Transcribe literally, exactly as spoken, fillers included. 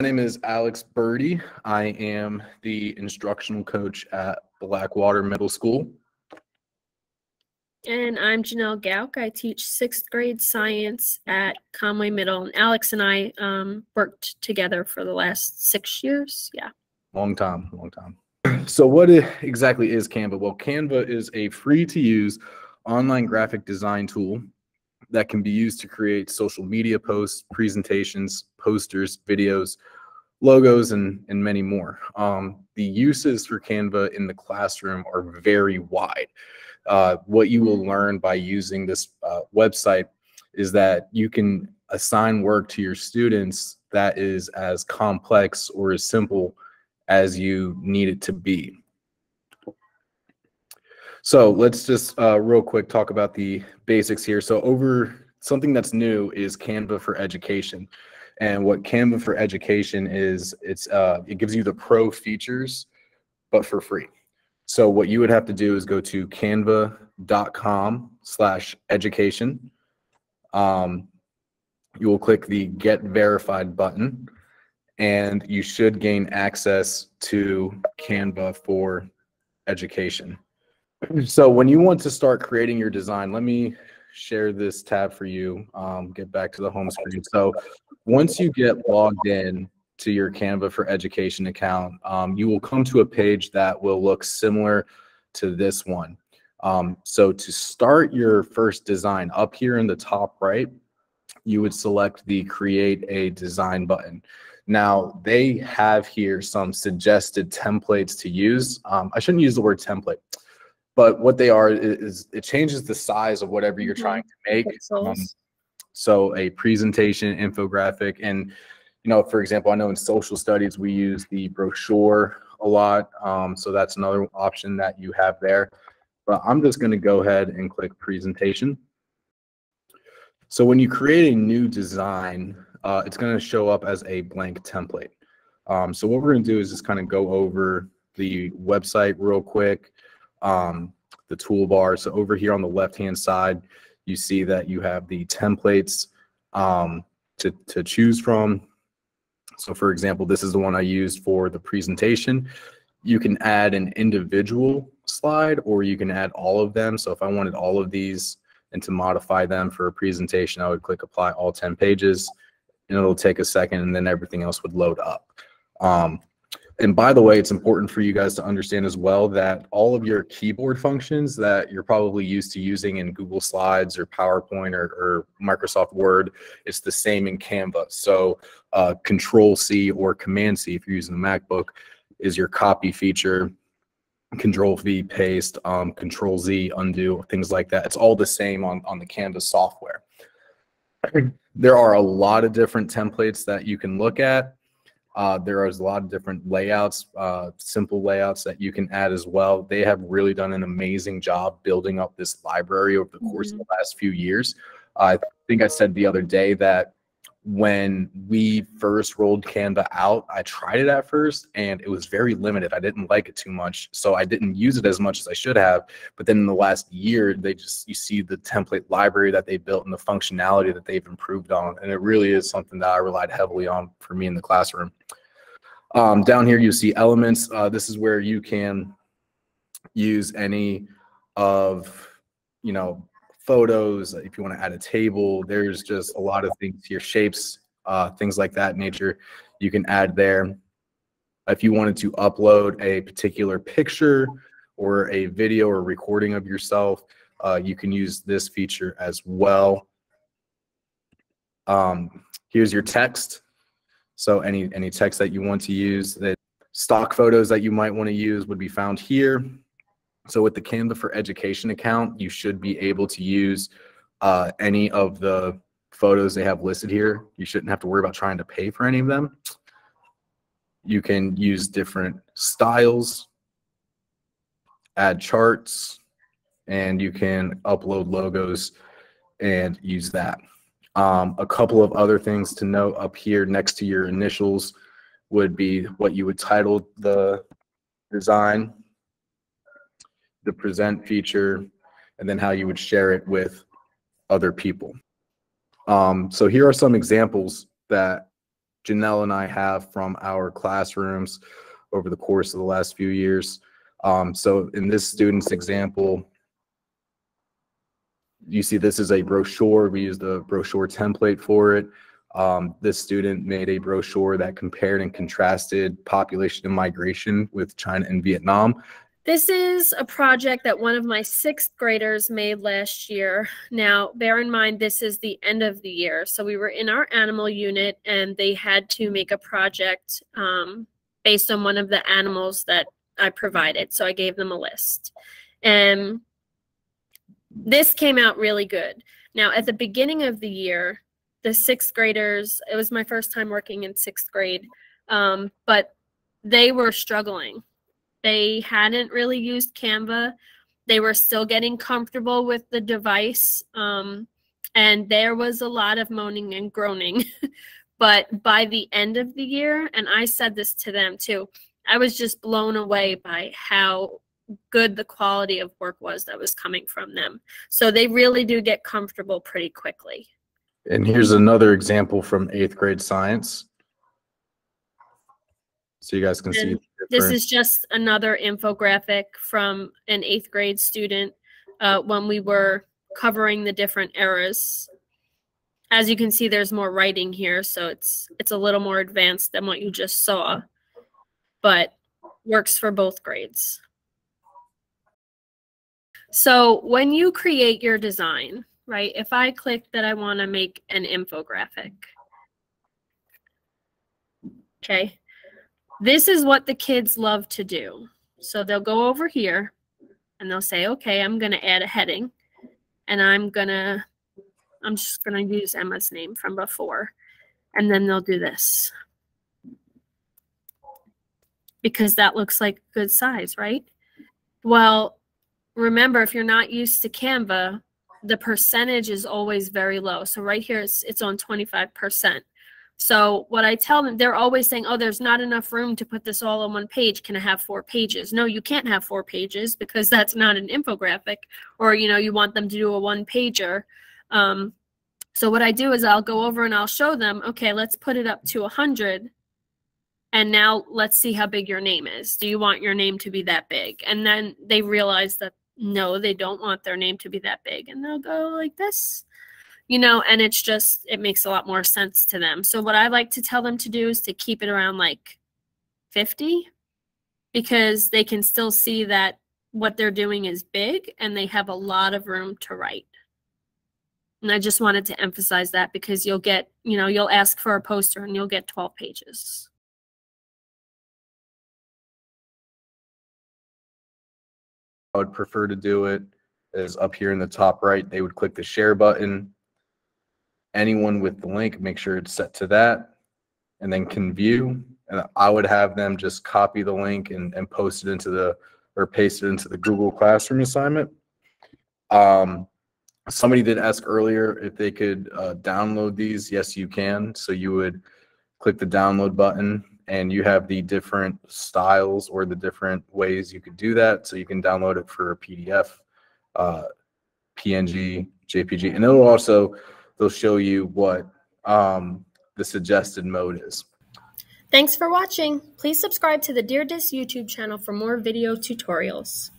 My name is Alex Birdie. I am the instructional coach at Blackwater Middle School. And I'm Janelle Gauk. I teach sixth grade science at Conway Middle. And Alex and I um, worked together for the last six years. Yeah. Long time, long time. So what exactly is Canva? Well, Canva is a free-to-use online graphic design tool that can be used to create social media posts, presentations, posters, videos, logos, and, and many more. Um, the uses for Canva in the classroom are very wide. Uh, what you will learn by using this uh, website is that you can assign work to your students that is as complex or as simple as you need it to be. So let's just uh, real quick talk about the basics here. So over something that's new is Canva for Education. And what Canva for Education is, it's uh, it gives you the pro features, but for free. So what you would have to do is go to canva dot com slash education. Um, you will click the Get Verified button, and you should gain access to Canva for Education. So when you want to start creating your design, let me share this tab for you, um, get back to the home screen. So once you get logged in to your Canva for Education account, um, you will come to a page that will look similar to this one. Um, so to start your first design, up here in the top right, you would select the Create a Design button. Now, they have here some suggested templates to use. Um, I shouldn't use the word template. But what they are is it changes the size of whatever you're trying to make. Um, so a presentation, infographic, and, you know, for example, I know in social studies, we use the brochure a lot. Um, so that's another option that you have there. But I'm just going to go ahead and click presentation. So when you create a new design, uh, it's going to show up as a blank template. Um, so what we're going to do is just kind of go over the website real quick. Um, the toolbar. So over here on the left-hand side, you see that you have the templates um, to, to choose from. So for example, this is the one I used for the presentation. You can add an individual slide, or you can add all of them. So if I wanted all of these and to modify them for a presentation, I would click apply all ten pages, and it'll take a second, and then everything else would load up. Um, And by the way, it's important for you guys to understand as well that all of your keyboard functions that you're probably used to using in Google Slides or PowerPoint or, or Microsoft Word, it's the same in Canva. So uh, Control C or Command C if you're using the MacBook is your copy feature, Control V paste, um, Control Z undo, things like that. It's all the same on, on the Canva software. There are a lot of different templates that you can look at. Uh, there are a lot of different layouts, uh, simple layouts that you can add as well. They have really done an amazing job building up this library over the course mm-hmm. of the last few years. Uh, I think I said the other day that when we first rolled Canva out, I tried it at first and it was very limited. I didn't like it too much, so I didn't use it as much as I should have. But then in the last year, they just you see the template library that they built and the functionality that they've improved on, and it really is something that I relied heavily on for me in the classroom. Um, down here, you see elements. Uh, this is where you can use any of, you know, photos, if you want to add a table. There's just a lot of things here, shapes, uh, things like that nature you can add there. If you wanted to upload a particular picture or a video or recording of yourself, uh, you can use this feature as well. Um, here's your text. So any, any text that you want to use, that stock photos that you might want to use would be found here. So with the Canva for Education account, you should be able to use uh, any of the photos they have listed here. You shouldn't have to worry about trying to pay for any of them. You can use different styles, add charts, and you can upload logos and use that. Um, a couple of other things to note up here next to your initials would be what you would title the design, the present feature, and then how you would share it with other people. Um, so here are some examples that Janelle and I have from our classrooms over the course of the last few years. Um, so in this student's example, you see this is a brochure. We use the brochure template for it. Um, this student made a brochure that compared and contrasted population and migration with China and Vietnam. This is a project that one of my sixth graders made last year. Now, bear in mind, this is the end of the year. So we were in our animal unit and they had to make a project um, based on one of the animals that I provided. So I gave them a list. And this came out really good. Now, at the beginning of the year, the sixth graders, it was my first time working in sixth grade, um, but they were struggling. They hadn't really used Canva. They were still getting comfortable with the device. Um, and there was a lot of moaning and groaning. But by the end of the year, and I said this to them too, I was just blown away by how good the quality of work was that was coming from them. So they really do get comfortable pretty quickly. And here's another example from eighth grade science. So you guys can and see. This is just another infographic from an eighth grade student uh, when we were covering the different eras. As you can see, there's more writing here, so it's it's a little more advanced than what you just saw, but works for both grades. So when you create your design, right, if I click that I want to make an infographic, okay, this is what the kids love to do. So they'll go over here and they'll say, okay, I'm going to add a heading and I'm going to, I'm just going to use Emma's name from before. And then they'll do this because that looks like a good size, right? Well, remember, if you're not used to Canva, the percentage is always very low. So right here, it's, it's on twenty-five percent. So what I tell them, they're always saying, oh, there's not enough room to put this all on one page. Can I have four pages? No, you can't have four pages because that's not an infographic, or, you know, you want them to do a one pager. Um, so what I do is I'll go over and I'll show them, okay, let's put it up to one hundred. And now let's see how big your name is. Do you want your name to be that big? And then they realize that, no, they don't want their name to be that big. And they'll go like this. You know, and it's just, it makes a lot more sense to them. So what I like to tell them to do is to keep it around like fifty, because they can still see that what they're doing is big and they have a lot of room to write. And I just wanted to emphasize that because you'll get, you know, you'll ask for a poster and you'll get twelve pages. I would prefer to do it is up here in the top right. They would click the share button. Anyone with the link, make sure it's set to that, and then can view. And I would have them just copy the link and, and post it into the, or paste it into the Google Classroom assignment. Um, somebody did ask earlier if they could uh, download these. Yes, you can. So you would click the download button and you have the different styles or the different ways you could do that. So you can download it for a P D F, uh, P N G, J P G, and it'll also, they'll show you what um, the suggested mode is. Thanks for watching. Please subscribe to the Dear Dis YouTube channel for more video tutorials.